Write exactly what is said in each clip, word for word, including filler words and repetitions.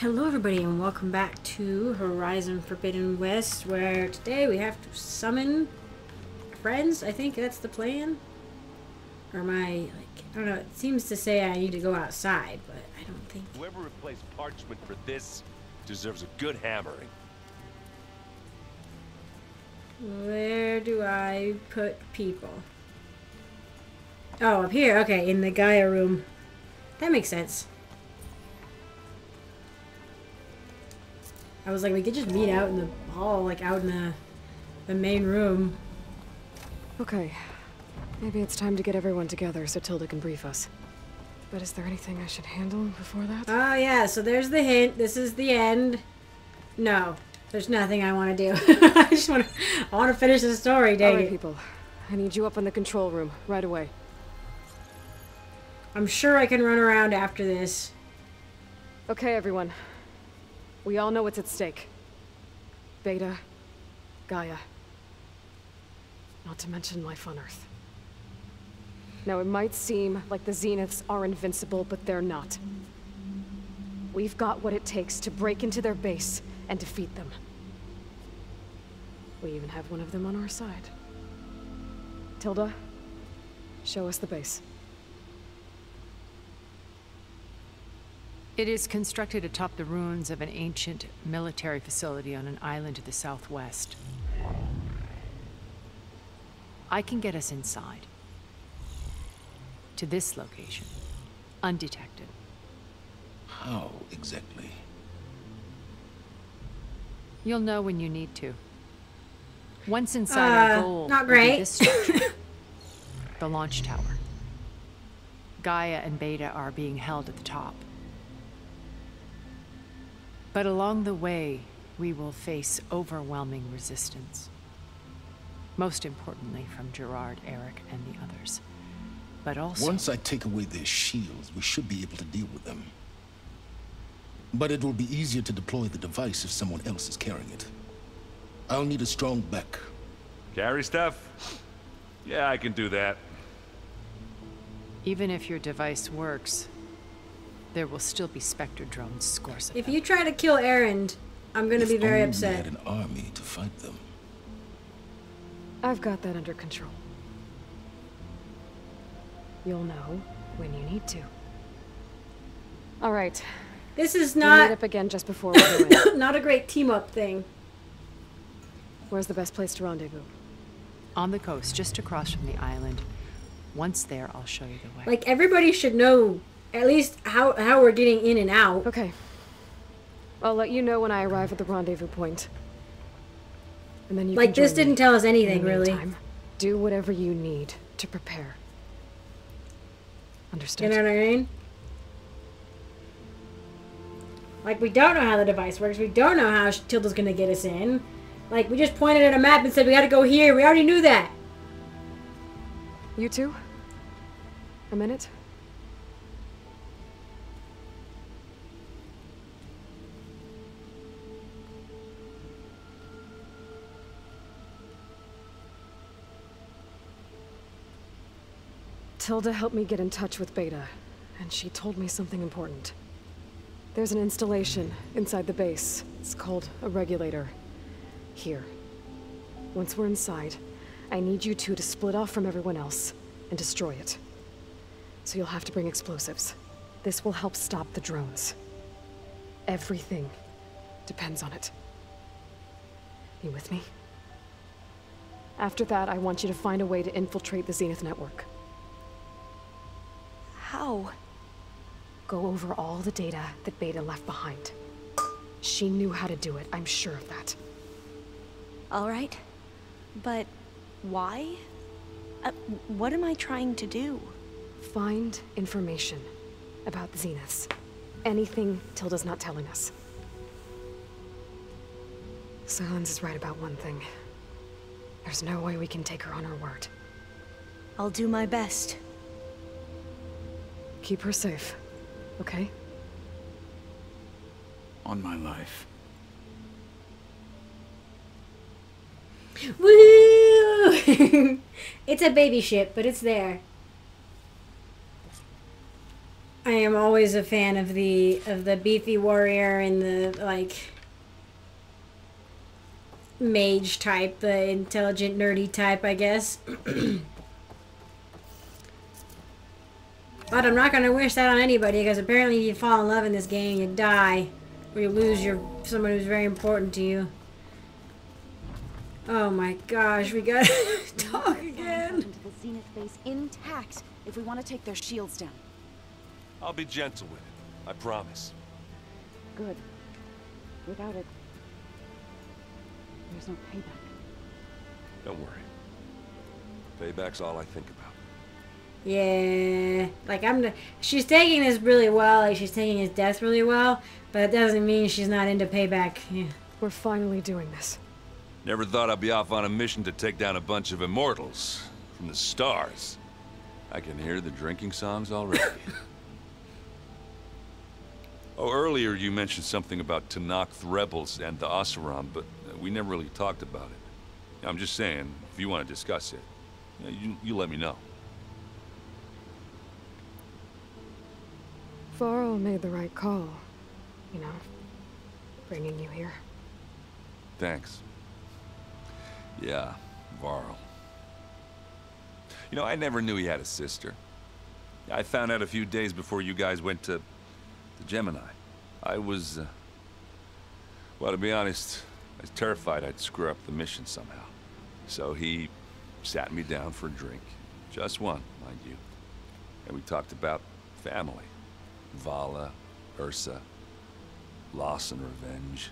Hello everybody and welcome back to Horizon Forbidden West, where today we have to summon friends. I think that's the plan. Or my, like, I don't know, it seems to say I need to go outside, but I don't think... Whoever replaced parchment for this deserves a good hammering. Where do I put people? Oh, up here, okay, in the Gaia room. That makes sense. I was like, we could just meet out in the hall, like out in the, the main room. Okay. Maybe it's time to get everyone together so Tilda can brief us. But is there anything I should handle before that? Oh yeah, so there's the hint. This is the end. No. There's nothing I want to do. I just want to, I want to finish the story, dang it. All right, people. I need you up in the control room right away. I'm sure I can run around after this. Okay, everyone. We all know what's at stake. Beta, Gaia, not to mention life on Earth. Now it might seem like the Zeniths are invincible, but they're not. We've got what it takes to break into their base and defeat them. We even have one of them on our side. Tilda, show us the base. It is constructed atop the ruins of an ancient military facility on an island to the southwest. I can get us inside. To this location. Undetected. How exactly? You'll know when you need to. Once inside uh, our goal... Not great. This structure, the launch tower. Gaia and Beta are being held at the top. But along the way, we will face overwhelming resistance. Most importantly from Gerard, Eric, and the others. But also... Once I take away their shields, we should be able to deal with them. But it will be easier to deploy the device if someone else is carrying it. I'll need a strong back. Carry stuff? Yeah, I can do that. Even if your device works, there will still be Spectre drones scores. If you try to kill Erin, I'm going to be very upset. If only we had an army to fight them. I've got that under control. You'll know when you need to. All right. This is not. We'll meet up again just before we're away. Not a great team up thing. Where's the best place to rendezvous? On the coast, just across from the island. Once there, I'll show you the way. Like everybody should know. At least how, how we're getting in and out. Okay. I'll let you know when I arrive at the rendezvous point. And then you like, this didn't tell us anything, really. Meantime, do whatever you need to prepare. Understood? You know what I mean? Like, we don't know how the device works. We don't know how Tilda's gonna get us in. Like, we just pointed at a map and said, we gotta go here. We already knew that. You two? A minute? Tilda helped me get in touch with Beta, and she told me something important. There's an installation inside the base. It's called a regulator. Here. Once we're inside, I need you two to split off from everyone else and destroy it. So you'll have to bring explosives. This will help stop the drones. Everything depends on it. You with me? After that, I want you to find a way to infiltrate the Zenith Network. How? Go over all the data that Beta left behind. She knew how to do it, I'm sure of that. All right, but why? Uh, what am I trying to do? Find information about the Zeniths. Anything Tilda's not telling us. Sylens is right about one thing. There's no way we can take her on her word. I'll do my best. Keep her safe, okay? On my life. Woohoo! It's a baby ship, but it's there. I am always a fan of the of the beefy warrior and the like mage type, the intelligent nerdy type, I guess. But I'm not gonna wish that on anybody, because apparently if you fall in love in this game, you die, or you lose your someone who's very important to you. Oh my gosh, we got talk again. Into the Zenith base intact if we want to take their shields down. I'll be gentle with it, I promise. Good. Without it, there's no payback. Don't worry. Payback's all I think about. Yeah, like I'm. She's taking this really well. Like she's taking his death really well, but it doesn't mean she's not into payback. Yeah. We're finally doing this. Never thought I'd be off on a mission to take down a bunch of immortals from the stars. I can hear the drinking songs already. Oh, earlier you mentioned something about Tenakth rebels and the Oseram, but we never really talked about it. I'm just saying, if you want to discuss it, you, you let me know. Varl made the right call, you know, bringing you here. Thanks. Yeah, Varl. You know, I never knew he had a sister. I found out a few days before you guys went to the Gemini. I was, uh, well, to be honest, I was terrified I'd screw up the mission somehow. So he sat me down for a drink. Just one, mind you. And we talked about family. Vala, Ursa, loss and revenge.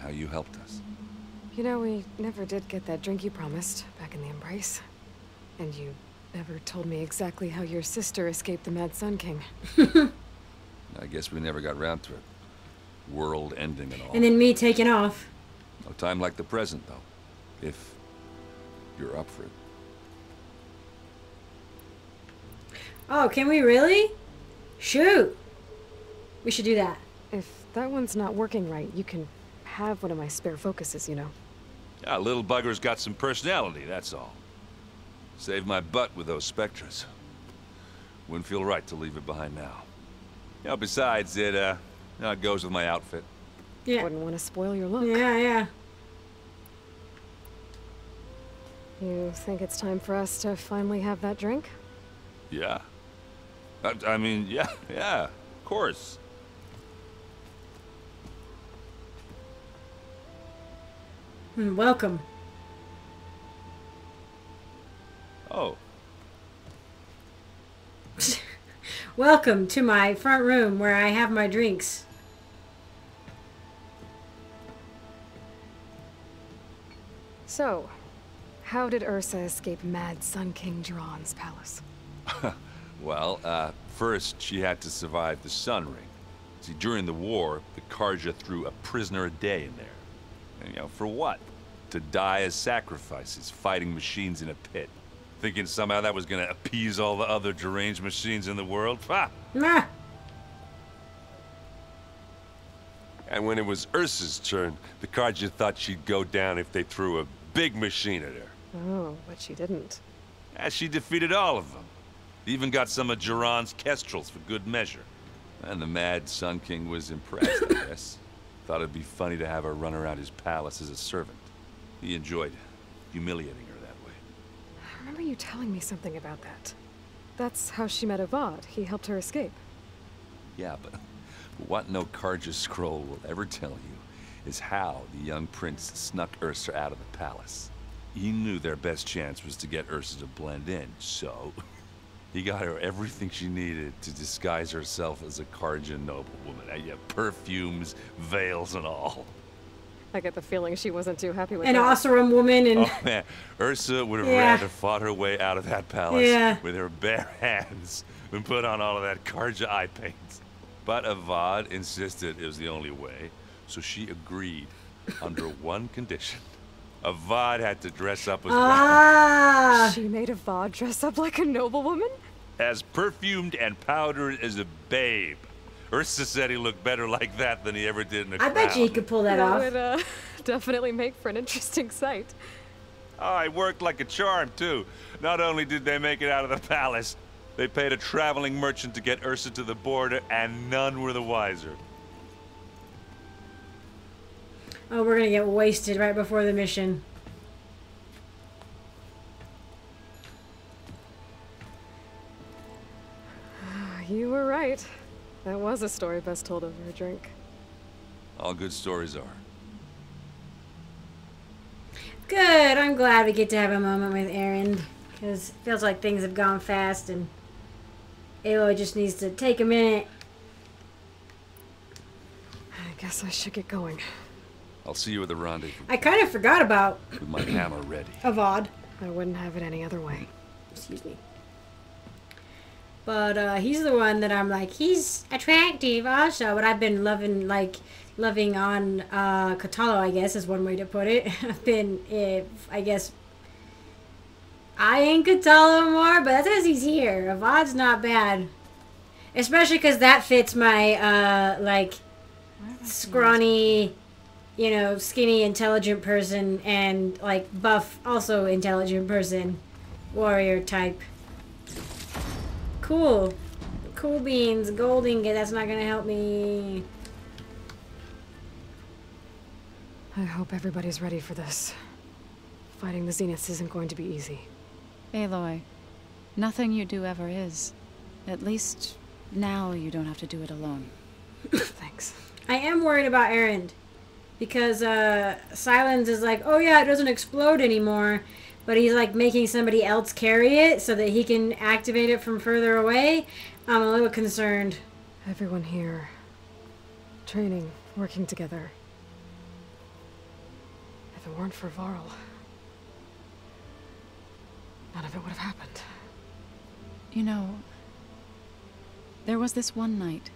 How you helped us. You know, we never did get that drink you promised back in the Embrace. And you never told me exactly how your sister escaped the Mad Sun King. I guess we never got round to it. World ending and all. And then me taking off. No time like the present, though. If you're up for it. Oh, can we really? Shoot! We should do that. If that one's not working right, you can have one of my spare focuses, you know. Yeah, little bugger's got some personality, that's all. Saved my butt with those Spectres. Wouldn't feel right to leave it behind now. You know, besides, it, uh, you know, it goes with my outfit. Yeah. Wouldn't want to spoil your look. Yeah, yeah. You think it's time for us to finally have that drink? Yeah. I, I mean, yeah, yeah, of course. Welcome. Oh. Welcome to my front room where I have my drinks. So, how did Ursa escape Mad Sun King Geron's palace? Well, uh, first she had to survive the Sun Ring. See, during the war, the Karja threw a prisoner a day in there. You know, for what? To die as sacrifices, fighting machines in a pit. Thinking somehow that was gonna appease all the other deranged machines in the world? Ha! Nah. And when it was Ursa's turn, the Karja thought she'd go down if they threw a big machine at her. Oh, but she didn't. As she defeated all of them. Even got some of Geron's kestrels for good measure. And the Mad Sun King was impressed, I guess. Thought it'd be funny to have her run around his palace as a servant. He enjoyed humiliating her that way. I remember you telling me something about that. That's how she met Avad. He helped her escape. Yeah, but what no Karja scroll will ever tell you is how the young prince snuck Ursa out of the palace. He knew their best chance was to get Ursa to blend in, so he got her everything she needed to disguise herself as a Karja noblewoman. I, yeah, perfumes, veils, and all. I get the feeling she wasn't too happy with an Oseram woman. And oh man, Ursa would have yeah. rather fought her way out of that palace yeah. with her bare hands than put on all of that Karja eye paint. But Avad insisted it was the only way, so she agreed under one condition. Avad had to dress up as ah, well. She made Avad dress up like a noblewoman? As perfumed and powdered as a babe. Ursa said he looked better like that than he ever did in a I crowd. Bet you he could pull that, that off. Would uh, definitely make for an interesting sight. Oh, it worked like a charm, too. Not only did they make it out of the palace, They paid a traveling merchant to get Ursa to the border, and none were the wiser. Oh, we're gonna get wasted right before the mission. You were right. That was a story best told over a drink. All good stories are. Good. I'm glad we get to have a moment with Erin, because it feels like things have gone fast and Aloy just needs to take a minute. I guess I should get going. I'll see you at the rendezvous. I kind of forgot about... with my hammer ready. Avad. I wouldn't have it any other way. Excuse me. But uh, he's the one that I'm like, he's attractive also, but I've been loving, like, loving on uh, Kotallo, I guess, is one way to put it. I've been, if, I guess, eyeing Kotallo more, but that's because he's here. Avad's not bad. Especially because that fits my, uh, like, scrawny, you know, skinny, intelligent person, and, like, buff, also intelligent person, warrior type. Cool. Cool beans. Gold ingot. That's not gonna help me. I hope everybody's ready for this. Fighting the Zeniths isn't going to be easy. Aloy, nothing you do ever is. At least now you don't have to do it alone. Thanks. I am worried about Erin. Because uh, Sylens is like, oh yeah, it doesn't explode anymore. But he's like making somebody else carry it so that he can activate it from further away. I'm a little concerned. Everyone here, training, working together. If it weren't for Varl, none of it would have happened. You know, there was this one night,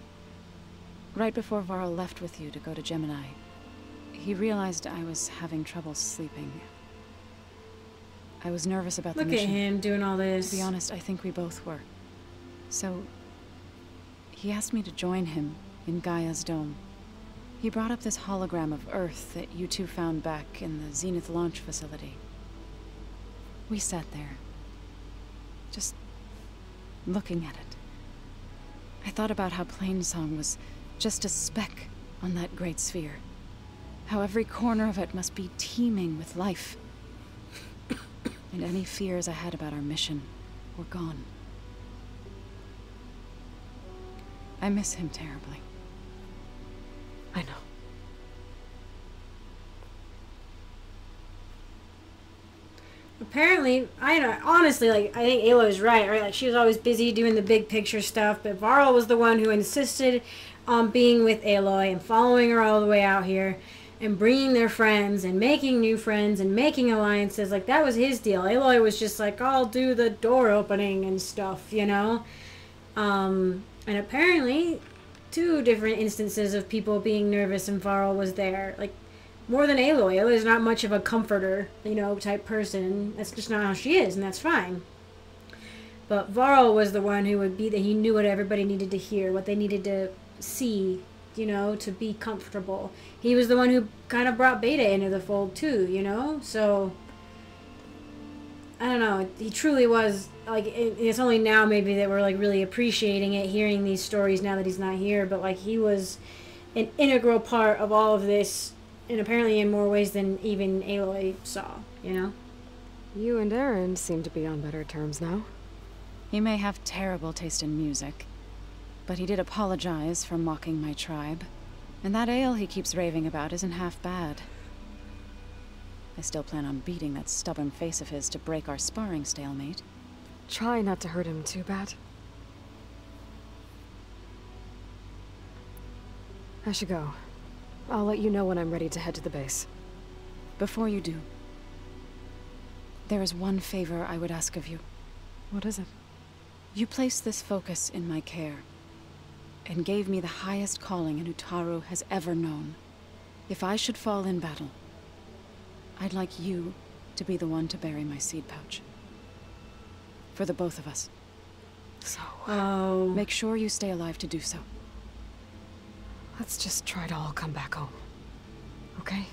right before Varl left with you to go to Gemini, he realized I was having trouble sleeping. I was nervous about the mission. Look at him doing all this. To be honest, I think we both were. So, he asked me to join him in Gaia's dome. He brought up this hologram of Earth that you two found back in the Zenith Launch Facility. We sat there, just looking at it. I thought about how Plainsong was just a speck on that great sphere. How every corner of it must be teeming with life. And any fears I had about our mission were gone. I miss him terribly. I know. Apparently, I know, honestly, like, I think Aloy's right, right? Like, she was always busy doing the big picture stuff, but Varl was the one who insisted on being with Aloy and following her all the way out here. And bringing their friends, and making new friends, and making alliances. Like, that was his deal. Aloy was just like, I'll do the door opening and stuff, you know? Um, and apparently, two different instances of people being nervous and Varl was there. Like, more than Aloy. Aloy's not much of a comforter, you know, type person. That's just not how she is, and that's fine. But Varl was the one who would be that he knew what everybody needed to hear, what they needed to see, you know, to be comfortable. He was the one who kind of brought Beta into the fold too, you know? So, I don't know. He truly was, like, it, it's only now maybe that we're, like, really appreciating it, hearing these stories now that he's not here, but, like, he was an integral part of all of this, and apparently in more ways than even Aloy saw, you know? You and Erin seem to be on better terms now. He may have terrible taste in music, but he did apologize for mocking my tribe. And that ale he keeps raving about isn't half bad. I still plan on beating that stubborn face of his to break our sparring stalemate. Try not to hurt him too bad. I should go. I'll let you know when I'm ready to head to the base. Before you do, there is one favor I would ask of you. What is it? You place this focus in my care. And gave me the highest calling an Utaru has ever known. If I should fall in battle, I'd like you to be the one to bury my seed pouch. For the both of us. So, oh. Make sure you stay alive to do so. Let's just try to all come back home. Okay?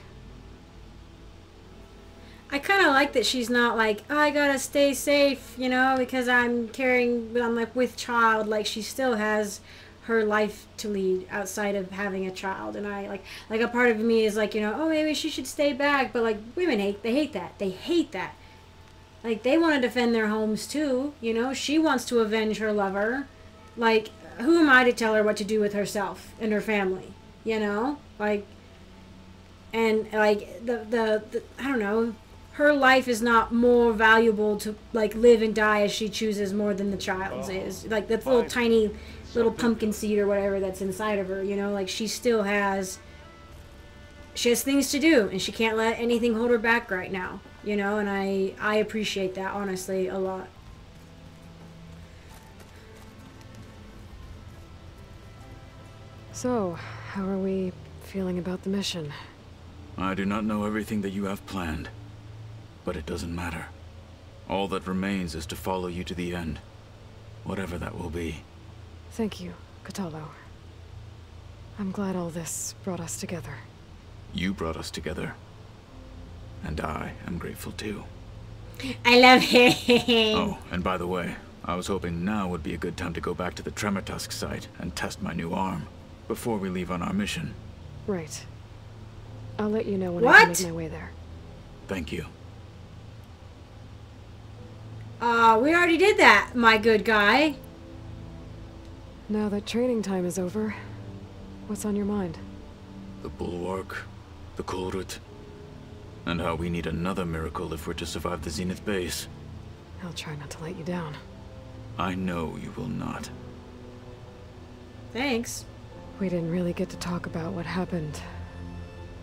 I kind of like that she's not like, oh, I gotta stay safe, you know, because I'm carrying, I'm like with child. Like, she still has her life to lead outside of having a child. And I like, like a part of me is like, you know, oh, maybe she should stay back. But like, women hate, they hate that. They hate that. Like, they want to defend their homes too. You know, she wants to avenge her lover. Like, who am I to tell her what to do with herself and her family? You know, like, and like the, the, the I don't know. Her life is not more valuable to, like, live and die as she chooses more than the child's oh, is. Like, that little tiny little pumpkin seed or whatever that's inside of her, you know? Like, she still has... She has things to do, and she can't let anything hold her back right now, you know? And I, I appreciate that, honestly, a lot. So, how are we feeling about the mission? I do not know everything that you have planned. But it doesn't matter. All that remains is to follow you to the end, whatever that will be. Thank you, Kotallo. I'm glad all this brought us together. You brought us together. And I am grateful too. I love him. Oh, and by the way, I was hoping now would be a good time to go back to the Tremortusk site and test my new arm before we leave on our mission. Right. I'll let you know when what? I can make my way there. Thank you. Uh, we already did that, my good guy. Now that training time is over, what's on your mind? The Bulwark, the Kulrut, and how we need another miracle if we're to survive the Zenith base. I'll try not to let you down. I know you will not. Thanks. We didn't really get to talk about what happened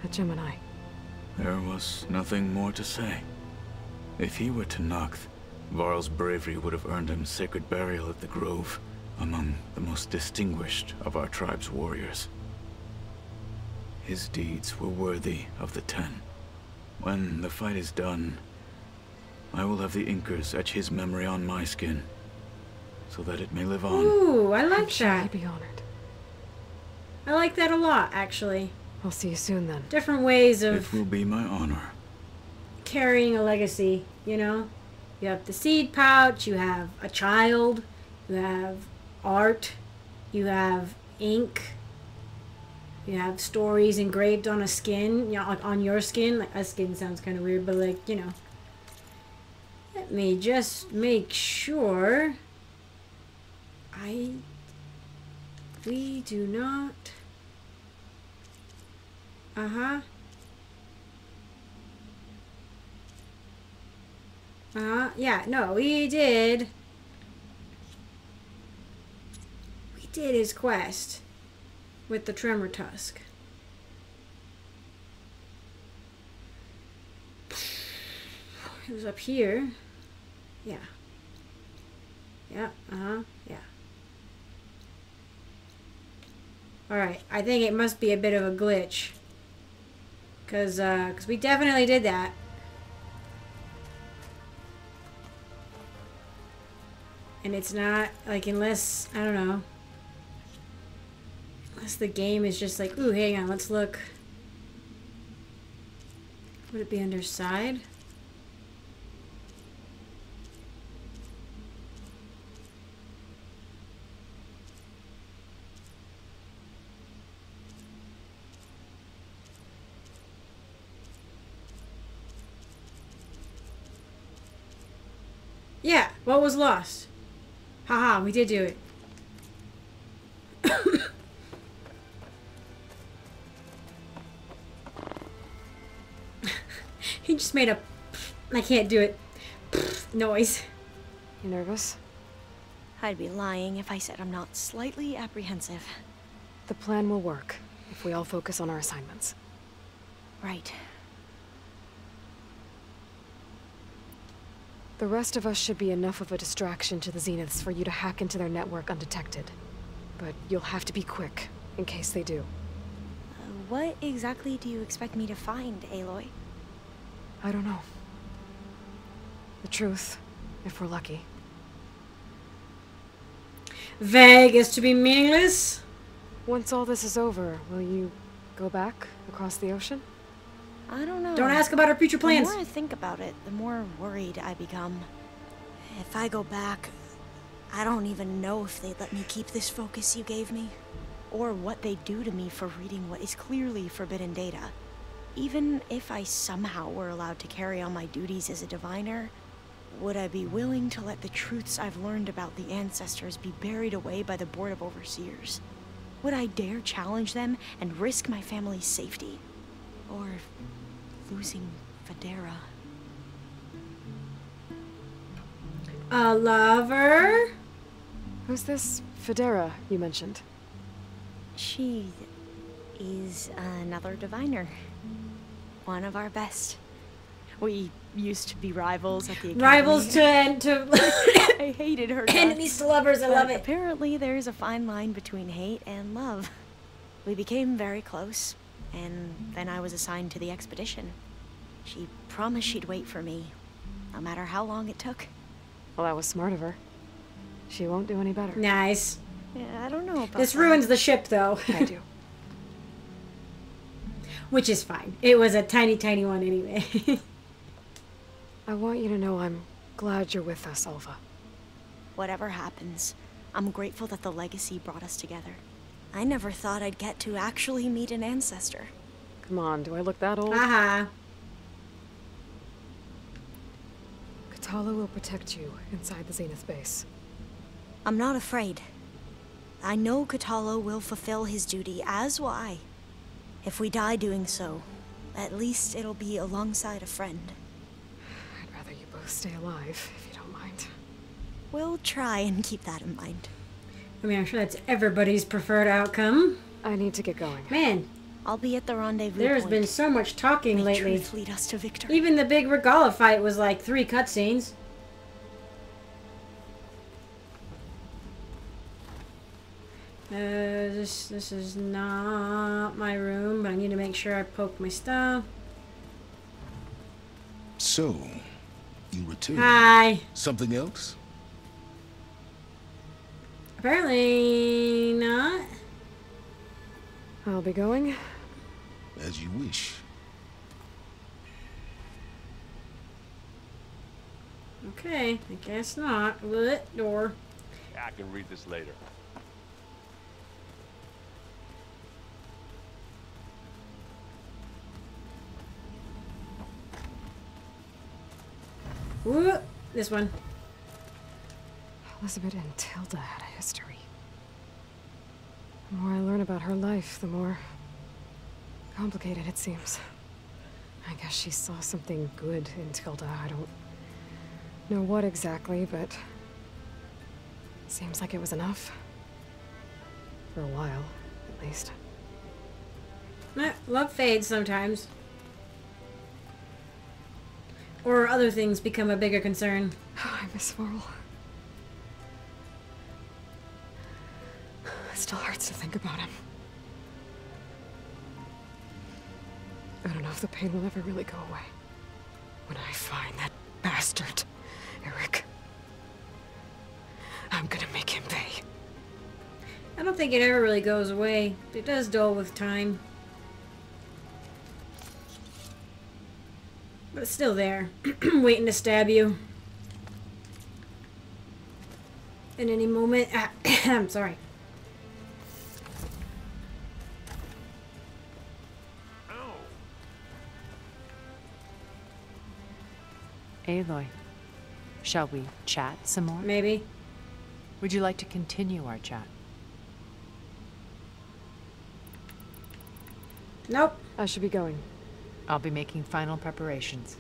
at Gemini. There was nothing more to say. If he were Tenakth, Varl's bravery would have earned him sacred burial at the Grove, among the most distinguished of our tribe's warriors. His deeds were worthy of the Ten. When the fight is done, I will have the Inkers etch his memory on my skin, so that it may live on. Ooh, I like I'm that. I'd be honored. I like that a lot, actually. I'll see you soon, then. Different ways of... It will be my honor. Carrying a legacy, you know? You have the seed pouch, you have a child, you have art, you have ink, you have stories engraved on a skin, you know, on, on your skin. Like, a skin sounds kind of weird, but like, you know. Let me just make sure I, we do not, uh-huh. Uh, yeah, no, we did. We did his quest with the Tremortusk. It was up here. Yeah. Yeah, uh-huh, yeah. Alright, I think it must be a bit of a glitch. Because uh, 'cause we definitely did that. And it's not, like, unless, I don't know, unless the game is just like, ooh, hang on, let's look. Would it be under side? Yeah, what was lost? Haha, we did do it. He just made a I can't do it noise. You nervous? I'd be lying if I said I'm not slightly apprehensive. The plan will work if we all focus on our assignments. Right. The rest of us should be enough of a distraction to the Zeniths for you to hack into their network undetected. But you'll have to be quick, in case they do. Uh, what exactly do you expect me to find, Aloy? I don't know. The truth, if we're lucky. Vague is to be meaningless? Once all this is over, will you go back across the ocean? I don't know. Don't ask about her future plans. The more I think about it, the more worried I become. If I go back, I don't even know if they'd let me keep this focus you gave me, or what they'd do to me for reading what is clearly forbidden data. Even if I somehow were allowed to carry on my duties as a diviner, would I be willing to let the truths I've learned about the ancestors be buried away by the Board of Overseers? Would I dare challenge them and risk my family's safety? Or losing Federa? A lover? Who's this Federa you mentioned? She is another diviner. One of our best. We used to be rivals at the academy. Rivals to and to I hated her. Enemies to lovers, I love it. Apparently there is a fine line between hate and love. We became very close, and then I was assigned to the expedition. She promised she'd wait for me, no matter how long it took. Well, that was smart of her. She won't do any better. Nice. Yeah, I don't know about this that. Ruins the ship, though. I do. Which is fine. It was a tiny, tiny one anyway. I want you to know I'm glad you're with us, Alva. Whatever happens, I'm grateful that the legacy brought us together. I never thought I'd get to actually meet an ancestor. Come on, do I look that old? Uh-huh. Kotallo will protect you inside the Zenith base. I'm not afraid. I know Kotallo will fulfill his duty, as will I. If we die doing so, at least it'll be alongside a friend. I'd rather you both stay alive, if you don't mind. We'll try and keep that in mind. I mean, I'm sure that's everybody's preferred outcome. I need to get going. Man. I'll be at the rendezvous. There has been so much talking May lately. Truth lead us to victory. Even the big Regala fight was like three cutscenes. Uh, this this is not my room, but I need to make sure I poke my stuff. So, you return. Hi. Something else? Apparently not. I'll be going. As you wish. Okay, I guess not. What door? I can read this later. Ooh, this one. Elizabeth and Tilda had a history. The more I learn about her life, the more complicated it seems. I guess she saw something good in Tilda. I don't know what exactly, but seems like it was enough. For a while, at least. Love fades sometimes. Or other things become a bigger concern. Oh, I miss Varl. It still hurts to think about him. I don't know if the pain will ever really go away. When I find that bastard, Eric, I'm gonna make him pay. I don't think it ever really goes away. It does dull with time. But it's still there, waiting to stab you. In any moment, ah, I'm sorry. Ow. Aloy, shall we chat some more? Maybe. Would you like to continue our chat? Nope. I should be going. I'll be making final preparations.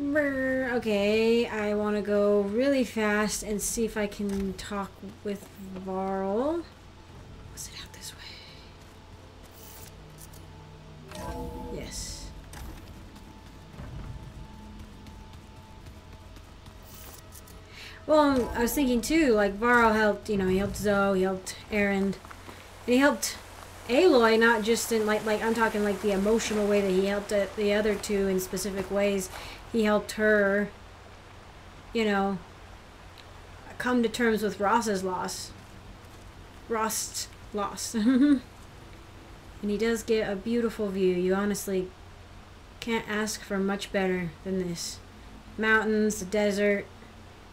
Okay, I want to go really fast and see if I can talk with Varl. Was it out this way? Yes. Well, I was thinking too, like Varl helped, you know, he helped Zoe, he helped Erin, and he helped Aloy, not just in like like I'm talking like the emotional way that he helped the other two in specific ways. He helped her, you know, come to terms with Ross's loss. Ross's loss. And he does get a beautiful view. You honestly can't ask for much better than this. Mountains, the desert.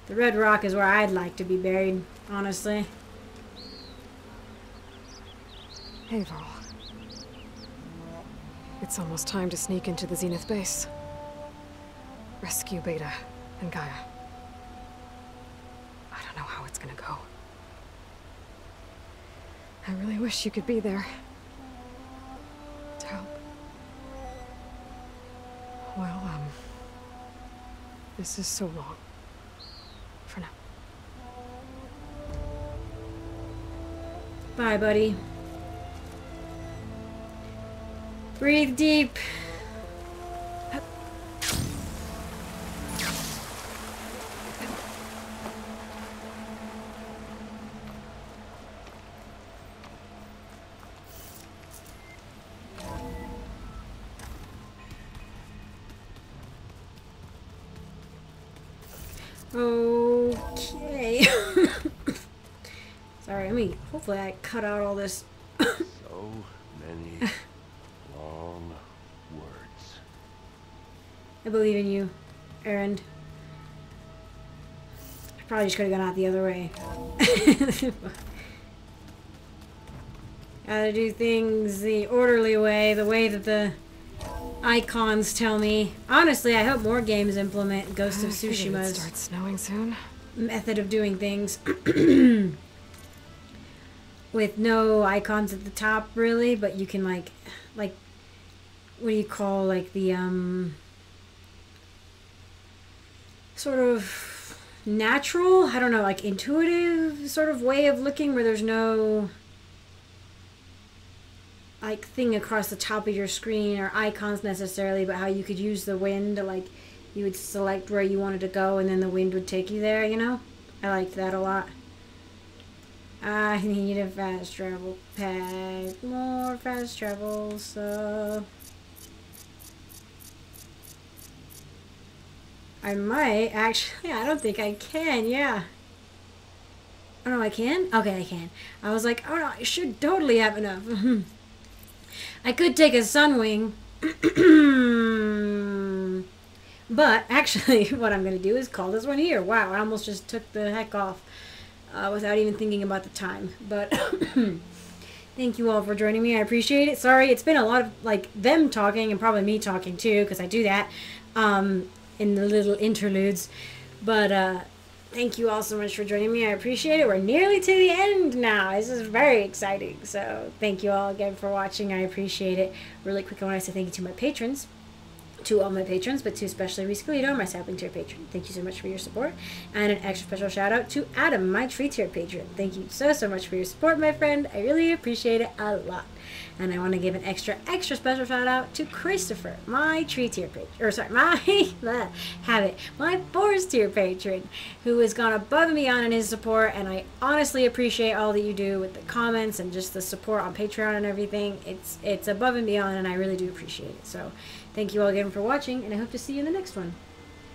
The Red Rock is where I'd like to be buried, honestly. Hey, Varl. It's almost time to sneak into the Zenith base. Rescue Beta and Gaia. I don't know how it's gonna go. I really wish you could be there. To help. Well, um... this is so long. For now. Bye, buddy. Breathe deep. Okay. Sorry, let me. Hopefully, I cut out all this. So many. I believe in you, Erin. I probably just could have gone out the other way. Gotta do things the orderly way, the way that the icons tell me. Honestly, I hope more games implement Ghost of Tsushima's start snowing soon. Method of doing things. With no icons at the top, really, but you can, like, like, what do you call, like, the, um... sort of natural, I don't know, like intuitive sort of way of looking where there's no like thing across the top of your screen or icons necessarily, but how you could use the wind to, like, you would select where you wanted to go and then the wind would take you there, you know? I liked that a lot. I need a fast travel pack, more fast travel, so... I might, actually, I don't think I can, yeah. Oh, no, I can? Okay, I can. I was like, oh, no, I should totally have enough. I could take a Sun Ring. But, actually, what I'm going to do is call this one here. Wow, I almost just took the heck off uh, without even thinking about the time. But, thank you all for joining me. I appreciate it. Sorry, it's been a lot of, like, them talking and probably me talking, too, because I do that. Um... in the little interludes, but uh, thank you all so much for joining me. I appreciate it. We're nearly to the end now. This is very exciting, so thank you all again for watching. I appreciate it. Really quick, I want to say thank you to my patrons, to all my patrons, but to especially Riscalito, my sapling tier patron. Thank you so much for your support, and an extra special shout out to Adam, my tree tier patron. Thank you so, so much for your support, my friend. I really appreciate it a lot. And I want to give an extra, extra special shout out to Christopher, my tree tier patron, or sorry, my, have it, my forest tier patron, who has gone above and beyond in his support, and I honestly appreciate all that you do with the comments and just the support on Patreon and everything. It's, it's above and beyond, and I really do appreciate it. So thank you all again for watching, and I hope to see you in the next one.